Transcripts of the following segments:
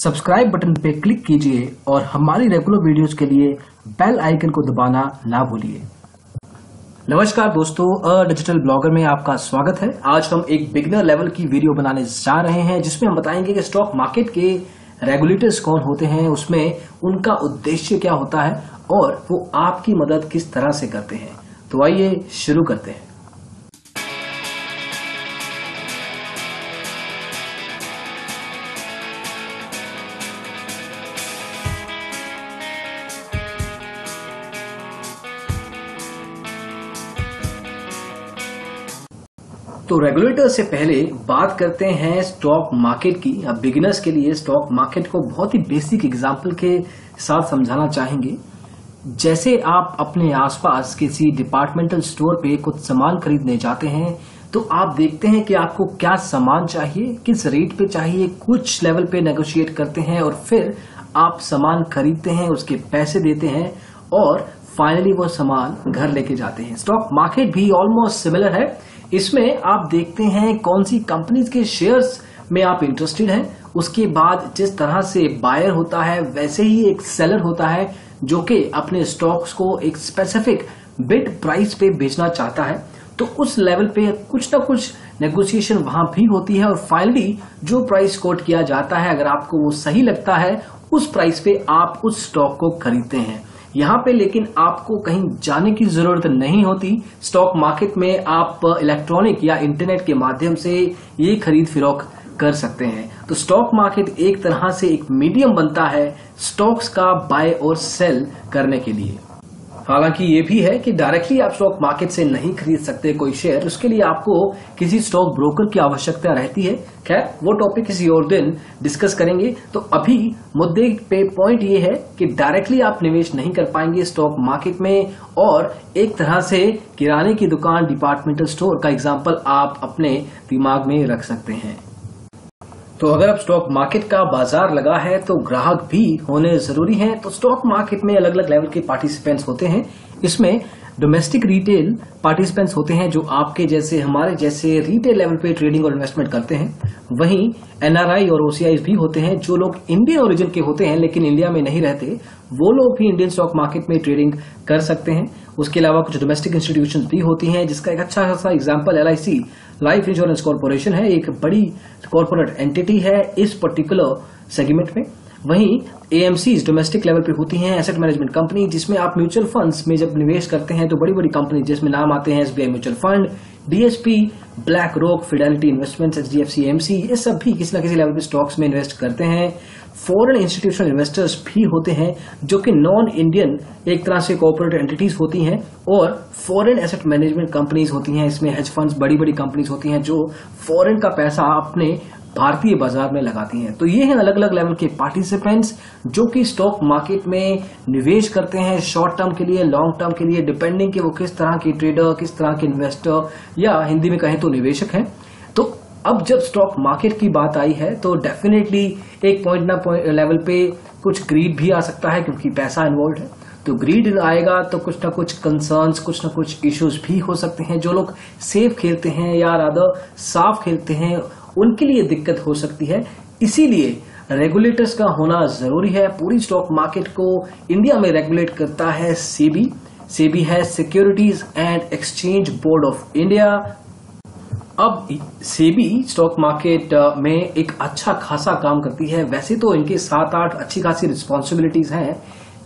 Subscribe button पे click कीजिए और हमारी रेगुलर वीडियोस के लिए बेल आइकन को दबाना ना भूलिए। नमस्कार दोस्तों, अ डिजिटल ब्लॉगर में आपका स्वागत है। आज हम एक बिगिनर लेवल की वीडियो बनाने जा रहे हैं जिसमें हम बताएंगे कि स्टॉक मार्केट के रेगुलेटर्स कौन होते हैं, उसमें उनका उद्देश्य क्या होता है और वो आपकी मदद किस तरह से करते हैं। तो आइए शुरू करते हैं। तो रेगुलेटर से पहले बात करते हैं स्टॉक मार्केट की। अब बिगिनर्स के लिए स्टॉक मार्केट को बहुत ही बेसिक एग्जांपल के साथ समझाना चाहेंगे। जैसे आप अपने आसपास किसी डिपार्टमेंटल स्टोर पे कुछ सामान खरीदने जाते हैं तो आप देखते हैं कि आपको क्या सामान चाहिए, किस रेट पे चाहिए, कुछ लेवल पे नेगोशिएट करते हैं और फिर आप सामान खरीदते हैं, उसके पैसे देते हैं और फाइनली वो सामान घर लेके जाते हैं। स्टॉक मार्केट भी ऑलमोस्ट सिमिलर है। इसमें आप देखते हैं कौन सी कंपनीज के शेयर्स में आप इंटरेस्टेड हैं, उसके बाद जिस तरह से बायर होता है वैसे ही एक सेलर होता है जो कि अपने स्टॉक्स को एक स्पेसिफिक बिट प्राइस पे बेचना चाहता है। तो उस लेवल पे कुछ ना कुछ नेगोशिएशन वहां भी होती है और फाइनली जो प्राइस कोट किया जाता है, अगर आपको वो सही लगता है उस प्राइस पे आप उस स्टॉक को खरीदते हैं। यहाँ पे लेकिन आपको कहीं जाने की जरूरत नहीं होती। स्टॉक मार्केट में आप इलेक्ट्रॉनिक या इंटरनेट के माध्यम से ये खरीद फरोख्त कर सकते हैं। तो स्टॉक मार्केट एक तरह से एक मीडियम बनता है स्टॉक्स का बाय और सेल करने के लिए। हालांकि ये भी है कि डायरेक्टली आप स्टॉक मार्केट से नहीं खरीद सकते कोई शेयर, उसके लिए आपको किसी स्टॉक ब्रोकर की आवश्यकता रहती है। खैर, वो टॉपिक किसी और दिन डिस्कस करेंगे। तो अभी मुद्दे पे पॉइंट ये है कि डायरेक्टली आप निवेश नहीं कर पाएंगे स्टॉक मार्केट में और एक तरह से किराने की दुकान, डिपार्टमेंटल स्टोर का एग्जाम्पल आप अपने दिमाग में रख सकते हैं। तो अगर आप स्टॉक मार्केट का बाजार लगा है तो ग्राहक भी होने जरूरी हैं। तो स्टॉक मार्केट में अलग अलग लेवल के पार्टिसिपेंट्स होते हैं। इसमें डोमेस्टिक रिटेल पार्टिसिपेंट्स होते हैं जो आपके जैसे, हमारे जैसे रिटेल लेवल पे ट्रेडिंग और इन्वेस्टमेंट करते हैं। वहीं एनआरआई और ओसीआई भी होते हैं जो लोग इंडियन ओरिजिन के होते हैं लेकिन इंडिया में नहीं रहते, वो लोग भी इंडियन स्टॉक मार्केट में ट्रेडिंग कर सकते हैं। उसके अलावा कुछ डोमेस्टिक इंस्टीट्यूशंस भी होती हैं जिसका एक अच्छा खासा example LIC life insurance corporation है, एक बड़ी कॉरपोरेट एंटिटी है इस पर्टिकुलर सेगमेंट में। वहीं AMC डोमेस्टिक लेवल पे होती हैं, एसेट मैनेजमेंट कंपनी, जिसमें आप म्यूचुअल फंड्स में जब निवेश करते हैं तो बड़ी बड़ी कंपनी जिसमें नाम आते हैं SBI mutual fund, DSP, BlackRock, Fidelity investments, HDFC, AMC, ये सब भी किसी ना किसी लेवल पे स्टॉक्स में इन्वेस्ट करते हैं। फॉरेन इंस्टीट्यूशनल इन्वेस्टर्स भी होते हैं जो कि नॉन इंडियन एक तरह से कॉर्पोरेट एंटिटीज होती हैं और फॉरेन एसेट मैनेजमेंट कंपनीज होती हैं। इसमें हेज फंड्स, बड़ी बड़ी कंपनीज होती हैं जो फॉरेन का पैसा अपने भारतीय बाजार में लगाती हैं। तो ये हैं अलग अलग लेवल के पार्टिसिपेंट्स जो कि स्टॉक मार्केट में निवेश करते हैं, शॉर्ट टर्म के लिए, लॉन्ग टर्म के लिए, डिपेंडिंग कि वो किस तरह के ट्रेडर, किस तरह के इन्वेस्टर या हिंदी में कहें तो निवेशक हैं। तो अब जब स्टॉक मार्केट की बात आई है तो डेफिनेटली एक पॉइंट ना पॉइंट लेवल पे कुछ ग्रीड भी आ सकता है क्योंकि पैसा इन्वॉल्व है। तो ग्रीड आएगा तो कुछ ना कुछ कंसर्न्स, कुछ ना कुछ इश्यूज भी हो सकते हैं। जो लोग सेफ खेलते हैं या रादर साफ खेलते हैं उनके लिए दिक्कत हो सकती है। इसीलिए रेगुलेटर्स का होना जरूरी है। पूरी स्टॉक मार्केट को इंडिया में रेगुलेट करता है सेबी। सेबी है securities and exchange board of India. अब सेबी स्टॉक मार्केट में एक अच्छा खासा काम करती है। वैसे तो इनके 7-8 अच्छी खासी रिस्पॉन्सिबिलिटीज हैं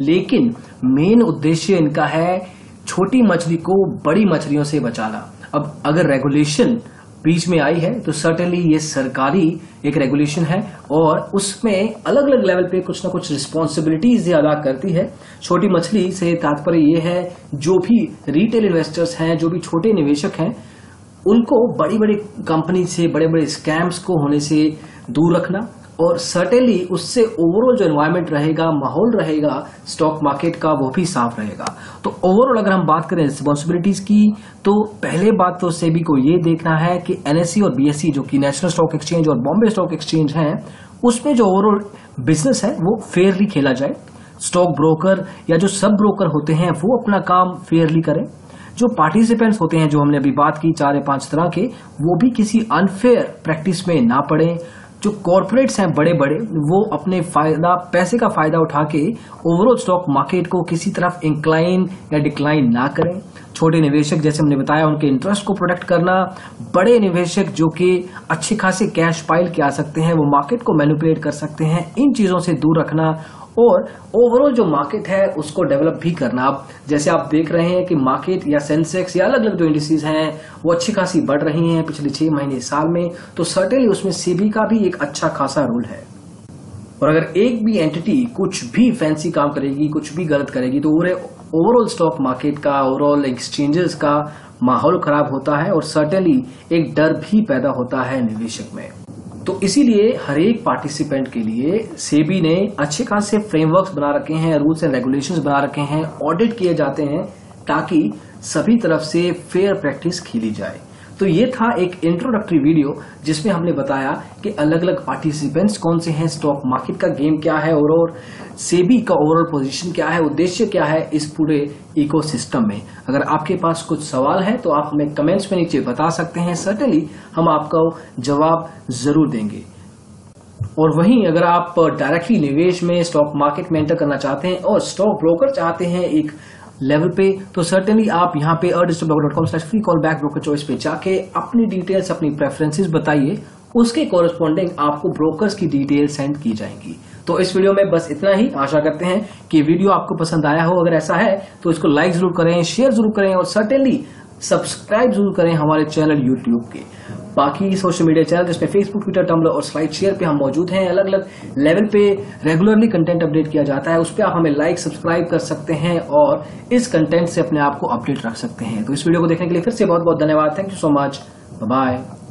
लेकिन मेन उद्देश्य इनका है छोटी मछली को बड़ी मछलियों से बचाना। अब अगर रेगुलेशन बीच में आई है तो सर्टेनली ये सरकारी एक रेगुलेशन है और उसमें अलग अलग लेवल पे कुछ ना कुछ रिस्पॉन्सिबिलिटीज ये अदा करती है। छोटी मछली से तात्पर्य ये है जो भी रिटेल इन्वेस्टर्स हैं, जो भी छोटे निवेशक हैं, उनको बड़ी बड़ी कंपनी से, बड़े बड़े स्कैम्स को होने से दूर रखना और सर्टेनली उससे ओवरऑल जो एनवायरनमेंट रहेगा, माहौल रहेगा स्टॉक मार्केट का, वो भी साफ रहेगा। तो ओवरऑल अगर हम बात करें रिस्पॉन्सिबिलिटीज की तो पहले बात तो सेबी को ये देखना है कि NSE और BSE जो कि नेशनल स्टॉक एक्सचेंज और बॉम्बे स्टॉक एक्सचेंज हैं, उसमें जो ओवरऑल बिजनेस है वो फेयरली खेला जाए। स्टॉक ब्रोकर या जो सब ब्रोकर होते हैं वो अपना काम फेयरली करें। जो पार्टिसिपेंट्स होते हैं, जो हमने अभी बात की 4 या 5 तरह के, वो भी किसी अनफेयर प्रैक्टिस में ना पड़े। जो कॉर्पोरेट्स हैं बड़े बड़े, वो अपने फायदा पैसे का फायदा उठा के ओवरऑल स्टॉक मार्केट को किसी तरफ इंक्लाइन या डिक्लाइन ना करें। छोटे निवेशक जैसे हमने बताया उनके इंटरेस्ट को प्रोटेक्ट करना, बड़े निवेशक जो कि अच्छे खासे कैश पाइल के आ सकते हैं वो मार्केट को मैनिपुलेट कर सकते हैं, इन चीज़ों से दूर रखना और ओवरऑल जो मार्केट है उसको डेवलप भी करना। आप जैसे आप देख रहे हैं कि मार्केट या सेंसेक्स या अलग अलग जो इंडिसेज हैं वो अच्छी खासी बढ़ रही हैं पिछले 6 महीने साल में, तो सर्टेनली उसमें सेबी का भी एक अच्छा खासा रोल है। और अगर एक भी एंटिटी कुछ भी फैंसी काम करेगी, कुछ भी गलत करेगी, तो पूरे ओवरऑल स्टॉक मार्केट का, ओवरऑल एक्सचेंजेस का माहौल खराब होता है और सर्टेनली एक डर भी पैदा होता है निवेशक में। तो इसीलिए हर एक पार्टिसिपेंट के लिए सेबी ने अच्छे खासे फ्रेमवर्क्स बना रखे हैं, रूल्स एंड रेगुलेशंस बना रखे हैं, ऑडिट किए जाते हैं ताकि सभी तरफ से फेयर प्रैक्टिस खेली जाए। तो ये था एक इंट्रोडक्टरी वीडियो जिसमें हमने बताया कि अलग अलग पार्टिसिपेंट्स कौन से हैं, स्टॉक मार्केट का गेम क्या है और सेबी का ओवरऑल पोजीशन क्या है, उद्देश्य क्या है इस पूरे इकोसिस्टम में। अगर आपके पास कुछ सवाल है तो आप हमें कमेंट्स में नीचे बता सकते हैं, सर्टेनली हम आपको जवाब जरूर देंगे। और वहीं अगर आप डायरेक्टली निवेश में स्टॉक मार्केट में एंटर करना चाहते हैं और स्टॉक ब्रोकर चाहते हैं एक लेवल पे, तो सर्टेनली आप यहाँ पे adigitalblogger.com/free-callback ब्रोकर चॉइस पे जाके अपनी डिटेल्स, अपनी प्रेफरेंसेस बताइए, उसके कॉरेस्पॉन्डिंग आपको ब्रोकर्स की डिटेल सेंड की जाएंगी। तो इस वीडियो में बस इतना ही। आशा करते हैं कि वीडियो आपको पसंद आया हो। अगर ऐसा है तो इसको लाइक जरूर करें, शेयर जरूर करें और सर्टेनली सब्सक्राइब जरूर करें हमारे चैनल यूट्यूब के। बाकी सोशल मीडिया चैनल जिसमें फेसबुक, ट्विटर, टम्बलर और स्लाइड शेयर पे हम मौजूद हैं, अलग अलग लेवल पे रेगुलरली कंटेंट अपडेट किया जाता है, उस पर आप हमें लाइक सब्सक्राइब कर सकते हैं और इस कंटेंट से अपने आप को अपडेट रख सकते हैं। तो इस वीडियो को देखने के लिए फिर से बहुत बहुत धन्यवाद। Thank you so much, bye.